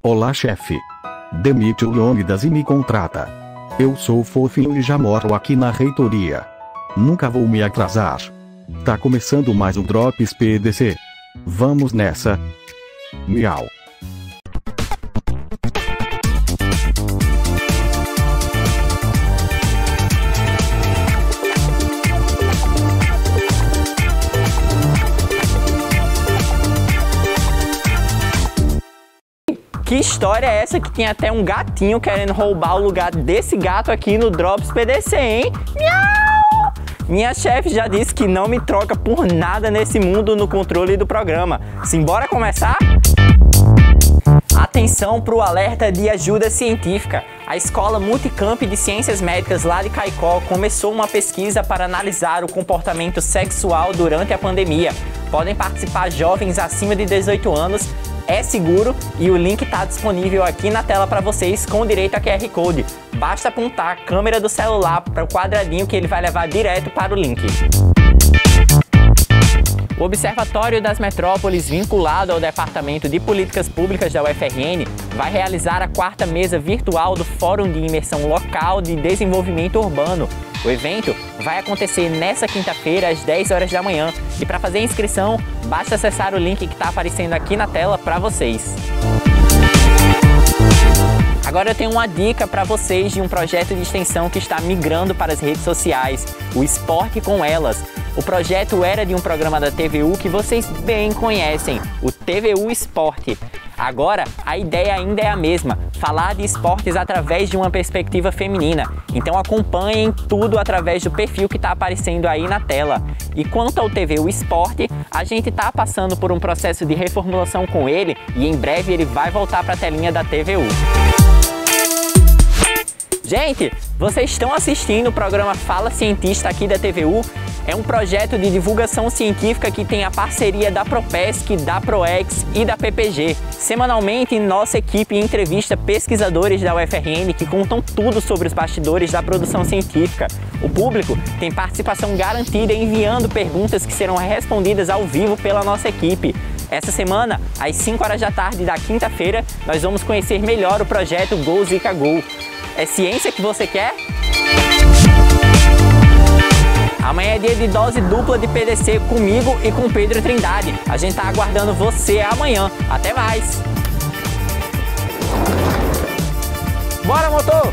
Olá chefe. Demite o Leônidas e me contrata. Eu sou fofinho e já moro aqui na reitoria. Nunca vou me atrasar. Tá começando mais um Drops PDC. Vamos nessa. Miau. Que história é essa que tem até um gatinho querendo roubar o lugar desse gato aqui no Drops PDC, hein? Miau! Minha chefe já disse que não me troca por nada nesse mundo no controle do programa. Simbora começar? Atenção para o alerta de ajuda científica. A Escola Multicamp de Ciências Médicas lá de Caicó começou uma pesquisa para analisar o comportamento sexual durante a pandemia. Podem participar jovens acima de 18 anos, é seguro e o link está disponível aqui na tela para vocês com direito a QR Code. Basta apontar a câmera do celular para o quadradinho que ele vai levar direto para o link. O Observatório das Metrópoles, vinculado ao Departamento de Políticas Públicas da UFRN, vai realizar a 4ª mesa virtual do Fórum de Imersão Local de Desenvolvimento Urbano. O evento vai acontecer nesta quinta-feira, às 10 horas da manhã, e para fazer a inscrição, basta acessar o link que está aparecendo aqui na tela para vocês. Agora eu tenho uma dica para vocês de um projeto de extensão que está migrando para as redes sociais, o Esporte com Elas. O projeto era de um programa da TVU que vocês bem conhecem, o TVU Esporte. Agora, a ideia ainda é a mesma, falar de esportes através de uma perspectiva feminina. Então acompanhem tudo através do perfil que está aparecendo aí na tela. E quanto ao TVU Esporte, a gente está passando por um processo de reformulação com ele e em breve ele vai voltar para a telinha da TVU. Gente, vocês estão assistindo o programa Fala Cientista aqui da TVU? É um projeto de divulgação científica que tem a parceria da ProPesq, da Proex e da PPG. Semanalmente, nossa equipe entrevista pesquisadores da UFRN que contam tudo sobre os bastidores da produção científica. O público tem participação garantida enviando perguntas que serão respondidas ao vivo pela nossa equipe. Essa semana, às 5 horas da tarde da quinta-feira, nós vamos conhecer melhor o projeto Go Zika Go. É ciência que você quer? Amanhã é dia de dose dupla de PDC comigo e com Pedro Trindade. A gente tá aguardando você amanhã. Até mais! Bora, motor!